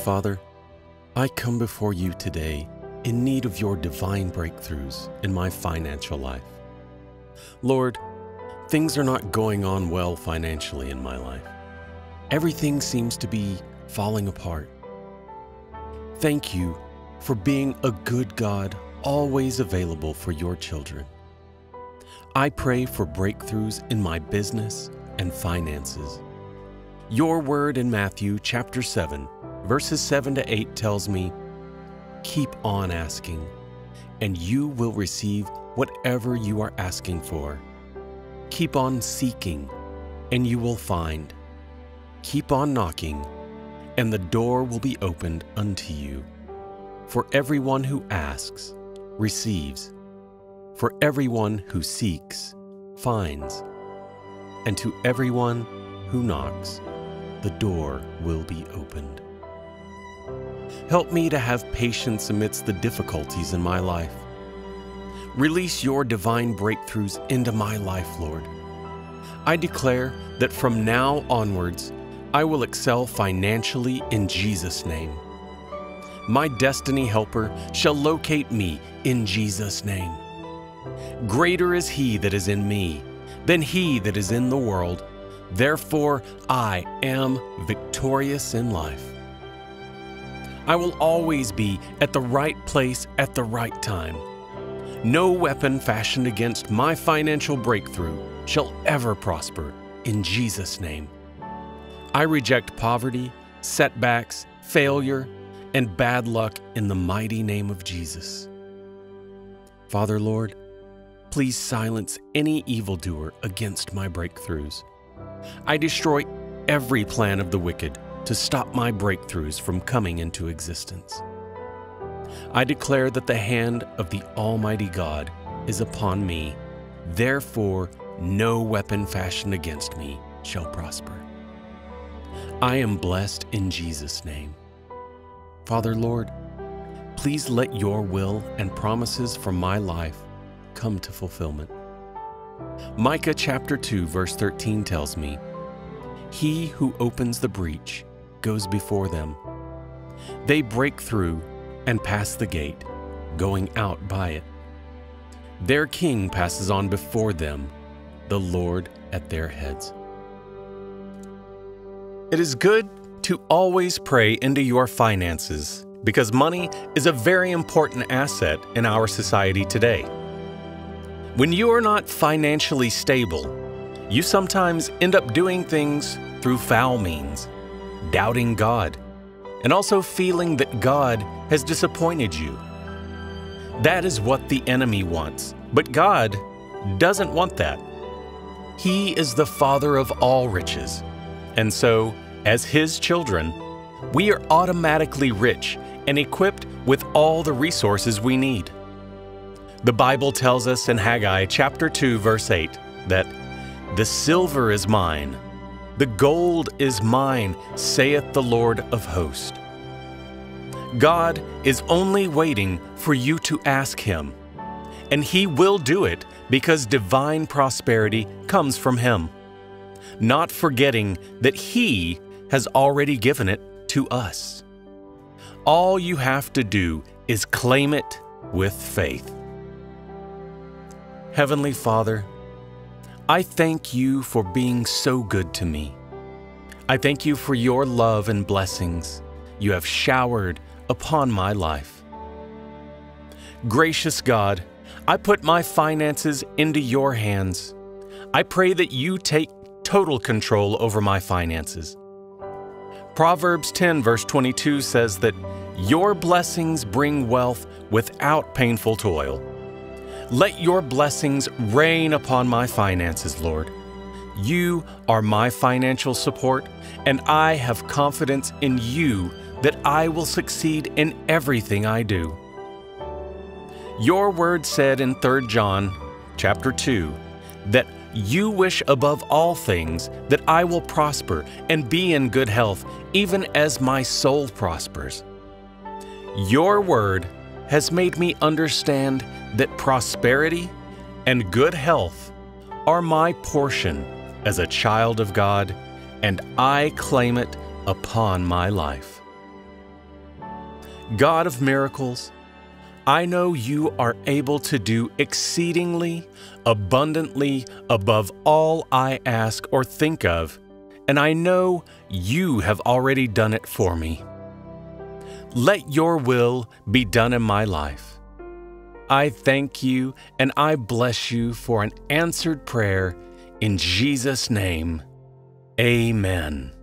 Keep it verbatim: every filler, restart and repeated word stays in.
Father, I come before you today in need of your divine breakthroughs in my financial life. Lord, things are not going on well financially in my life. Everything seems to be falling apart. Thank you for being a good God, always available for your children. I pray for breakthroughs in my business and finances. Your word in Matthew chapter seven, verses seven to eight tells me, "Keep on asking, and you will receive whatever you are asking for. Keep on seeking, and you will find. Keep on knocking, and the door will be opened unto you. For everyone who asks, receives. For everyone who seeks, finds. And to everyone who knocks, the door will be opened." Help me to have patience amidst the difficulties in my life. Release your divine breakthroughs into my life, Lord. I declare that from now onwards, I will excel financially in Jesus' name. My destiny helper shall locate me in Jesus' name. Greater is he that is in me than he that is in the world. Therefore, I am victorious in life. I will always be at the right place at the right time. No weapon fashioned against my financial breakthrough shall ever prosper in Jesus' name. I reject poverty, setbacks, failure, and bad luck in the mighty name of Jesus. Father, Lord, please silence any evildoer against my breakthroughs. I destroy every plan of the wicked to stop my breakthroughs from coming into existence. I declare that the hand of the Almighty God is upon me. Therefore, no weapon fashioned against me shall prosper. I am blessed in Jesus' name. Father, Lord, please let your will and promises for my life come to fulfillment. Micah chapter two, verse thirteen tells me, "He who opens the breach goes before them. They break through and pass the gate, going out by it. Their king passes on before them, the Lord at their heads." It is good to always pray into your finances, because money is a very important asset in our society today. When you are not financially stable, you sometimes end up doing things through foul means, doubting God, and also feeling that God has disappointed you. That is what the enemy wants, but God doesn't want that. He is the Father of all riches, and so, as His children, we are automatically rich and equipped with all the resources we need. The Bible tells us in Haggai chapter two, verse eight, that "The silver is mine, the gold is mine, saith the Lord of hosts." God is only waiting for you to ask Him, and He will do it because divine prosperity comes from Him, not forgetting that He has already given it to us. All you have to do is claim it with faith. Heavenly Father, I thank you for being so good to me. I thank you for your love and blessings you have showered upon my life. Gracious God, I put my finances into your hands. I pray that you take total control over my finances. Proverbs ten, verse twenty-two says that your blessings bring wealth without painful toil. Let your blessings rain upon my finances, Lord. You are my financial support, and I have confidence in you that I will succeed in everything I do. Your word said in Third John chapter two that you wish above all things that I will prosper and be in good health, even as my soul prospers. Your word has made me understand that prosperity and good health are my portion as a child of God, and I claim it upon my life. God of miracles, I know you are able to do exceedingly, abundantly, above all I ask or think of, and I know you have already done it for me. Let your will be done in my life. I thank you and I bless you for an answered prayer in Jesus' name. Amen.